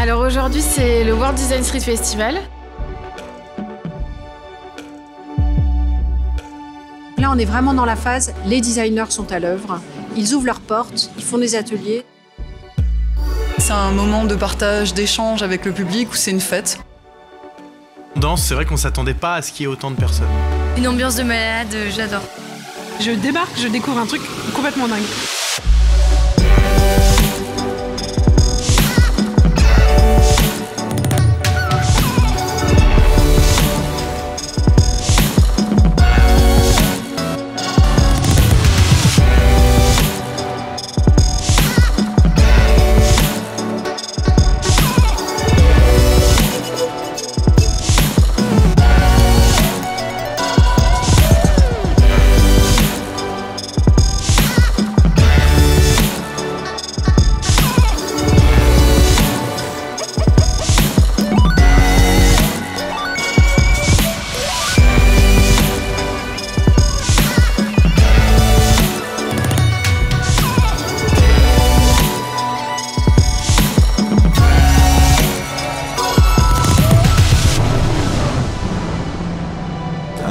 Alors aujourd'hui, c'est le World Design Street Festival. Là, on est vraiment dans la phase, les designers sont à l'œuvre, ils ouvrent leurs portes, ils font des ateliers. C'est un moment de partage, d'échange avec le public où c'est une fête. C'est vrai qu'on ne s'attendait pas à ce qu'il y ait autant de personnes. Une ambiance de malade, j'adore. Je débarque, je découvre un truc complètement dingue.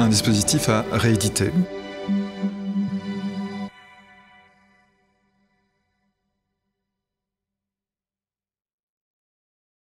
Un dispositif à rééditer.